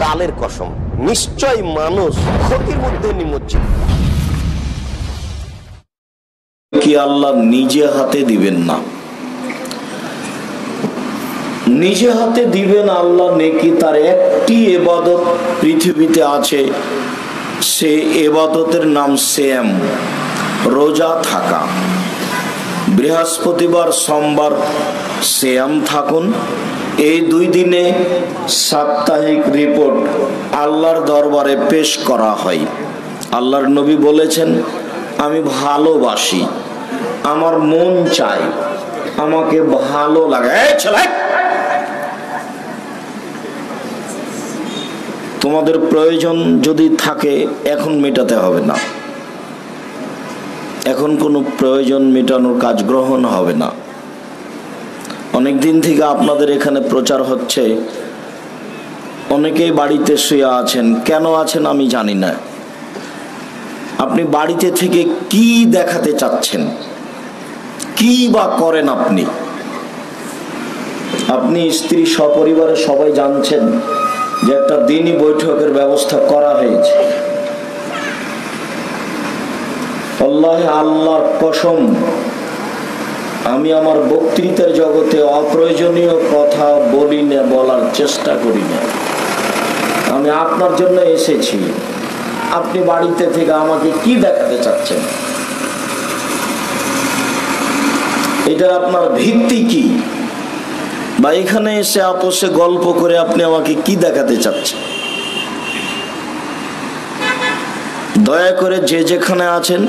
कालेर कसम निश्चय मानुष क्षतिर मध्ये निमज्जित कि आल्लाह निजे हाथे दिबेन ना निजे हाथे दिबेन आल्लाह नेकी तार एकटी इबादत पृथिवीते आछे से इबादतेर नाम सेम रोजा थाका बृहस्पतिवार सोमवार सेम थाकुन এই দুই দিনে সাপ্তাহিক রিপোর্ট আল্লাহর দরবারে পেশ করা হয়। আল্লাহর নবী বলেছেন আমি ভালোবাসি, আমার মন চায়, আমাকে ভালো লাগে। এই ছেলে তোমাদের প্রয়োজন যদি থাকে এখন মেটাতে হবে না, এখন কোনো প্রয়োজন মেটানোর কাজ গ্রহণ হবে না। অনেক দিন থেকে আপনাদের এখানে প্রচার হচ্ছে, অনেকেই বাড়িতে শুয়ে আছেন, কেন আছেন আমি জানি না। আপনি বাড়িতে থেকে কি দেখাতে চাচ্ছেন, কি বা করেন আপনি? আপনি স্ত্রী সপরিবারে সবাই জানছেন যে একটা দিনই বৈঠকের ব্যবস্থা করা হয়েছে। আল্লাহ আল্লাহর কসম আমি আমার বক্তৃতার জগতে অপ্রয়োজনীয় কথা বলি না, বলার চেষ্টা করি না। আমি আপনার জন্য এসেছি, আপনি বাড়িতে থেকে আমাকে কি দেখাতে চাচ্ছেন, এটা আপনার ভিত্তি কি? বা এখানে এসে আপোষে গল্প করে আপনি আমাকে কি দেখাতে চাচ্ছেন? দয়া করে যে যেখানে আছেন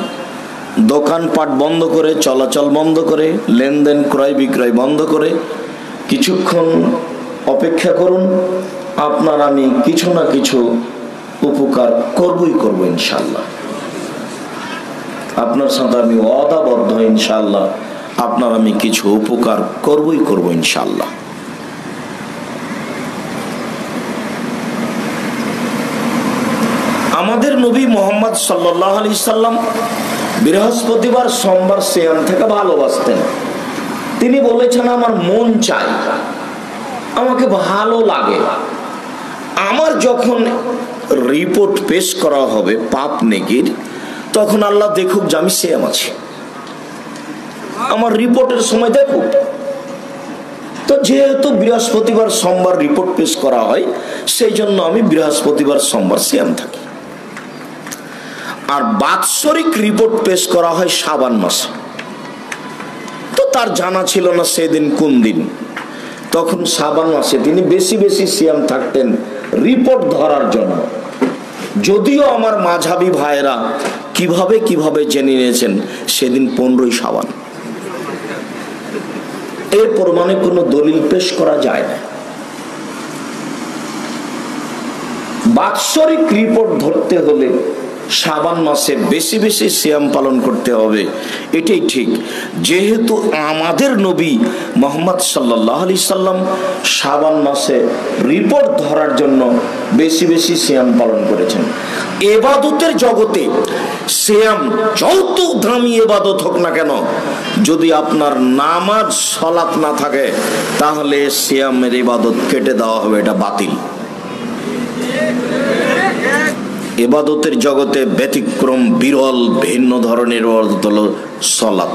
দোকানপাট বন্ধ করে, চলাচল বন্ধ করে, লেনদেন ক্রয় বিক্রয় বন্ধ করে কিছুক্ষণ অপেক্ষা করুন। আপনার আমি কিছু না কিছু উপকার করবই করব ইনশাআল্লাহ। আপনার সাথে আমি ওয়াদাবদ্ধ ইনশাআল্লাহ, আপনার আমি কিছু উপকার করবই করব ইনশাআল্লাহ। আমাদের নবী মুহাম্মদ সাল্লাল্লাহু আলাইহি সাল্লাম বৃহস্পতিবার সোমবার সেম থেকে ভালোবাসতেন। তিনি বলেছেন আমার মন চাই, আমাকে ভালো লাগে, আমার যখন রিপোর্ট পেশ করা হবে পাপ নেকির, তখন আল্লাহ দেখুক যে আমি সেম আছি, আমার রিপোর্টের সময় দেখুক। তো যেহেতু বৃহস্পতিবার সোমবার রিপোর্ট পেশ করা হয়, সেই জন্য আমি বৃহস্পতিবার সোমবার সেম থাকি। আর বাৎসরিক রিপোর্ট পেশ করা হয় শাবান মাসে। তো তার জানা ছিল না সেদিন কোন দিন, তখন শাবান মাসে তিনি বেশি বেশি সিয়াম থাকতেন রিপোর্ট ধরার জন্য। যদিও আমার মাঝাবি ভাইরা কিভাবে কিভাবে জেনে নিয়েছেন সেদিন 15ই শাবান। এর প্রমাণে কোনো দলিল পেশ করা যায় না। বাৎসরিক রিপোর্ট ধরতে হলে শাবান মাসে বেশি বেশি সিয়াম পালন করতে হবে, এটাই ঠিক। যেহেতু আমাদের নবী মুহাম্মদ সাল্লাল্লাহু আলাইহি সাল্লাম শাবান মাসে রিপোর্ট ধরার জন্য বেশি বেশি সিয়াম পালন করেছেন। ইবাদতের জগতে সিয়াম যত দামি ইবাদত হোক না কেন, যদি আপনার নামাজ সালাত না থাকে তাহলে সিয়ামের ইবাদত কেটে দেওয়া হবে, এটা বাতিল। ইবাদতের জগতে ব্যতিক্রম বিরল ভিন্ন ধরনের ইবাদত হলো সালাত।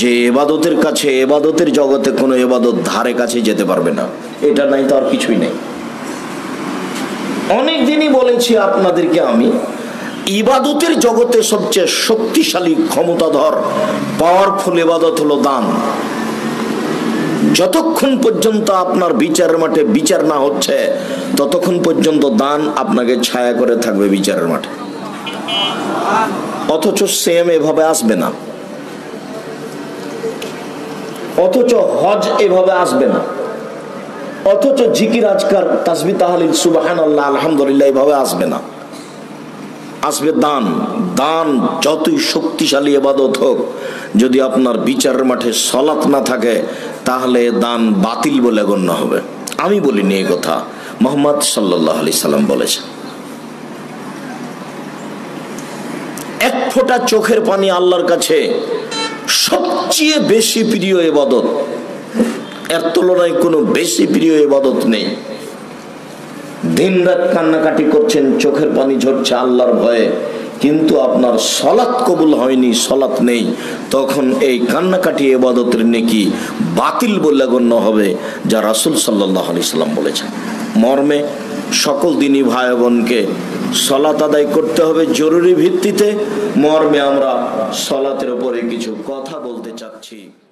যে ইবাদতের কাছে ইবাদতের জগতে কোনো ইবাদত ধারে কাছে যেতে পারবে না, এটা নাই তো আর কিছুই নাই। অনেক দিনই বলেছি আপনাদেরকে আমি, ইবাদতের জগতে সবচেয়ে শক্তিশালী ক্ষমতাধর পাওয়ারফুল ইবাদত হলো দান। যতক্ষণ পর্যন্ত আপনার বিচারের মাঠে বিচার না হচ্ছে ততক্ষণ পর্যন্ত দান আপনাকে ছায়া করে থাকবে বিচারের মাঠে, অথচ সিয়াম এভাবে আসবে না, অথচ হজ এভাবে আসবে না, অথচ জিকির আজকার তাসবিহ তাহলিল সুবহানাল্লাহ আলহামদুলিল্লাহ এভাবে আসবে না, আসবে দান। দান যতই শক্তিশালী ইবাদত হোক, যদি আপনার বিচারের মাঠে সালাত না থাকে তাহলে দান বাতিল বলে গণ্য হবে। আমি বলিনি এই কথা, মুহাম্মদ সাল্লাল্লাহু আলাইহি সাল্লাম বলেছেন। এক ফোঁটা চোখের পানি আল্লাহর কাছে सबचेয়ে বেশি প্রিয় ইবাদত, এর তুলনায় কোনো বেশি প্রিয় ইবাদত নেই। দিন রাত কান্নাকাটি করছেন, চোখের পানি ঝরছে আল্লাহর ভয়ে, কিন্তু আপনার সলাত কবুল হয়নি, সলাত নেই, তখন এই কান্নাকাটি ইবাদতের নেকি বাতিল বলে গণ্য হবে, যা রাসূল সাল্লাল্লাহু আলাইহি সাল্লাম বলেছেন। মর্মে সকল দিনই ভাই বোনকে সলাত আদায় করতে হবে জরুরি ভিত্তিতে। মর্মে আমরা সলাতের উপরে কিছু কথা বলতে চাচ্ছি।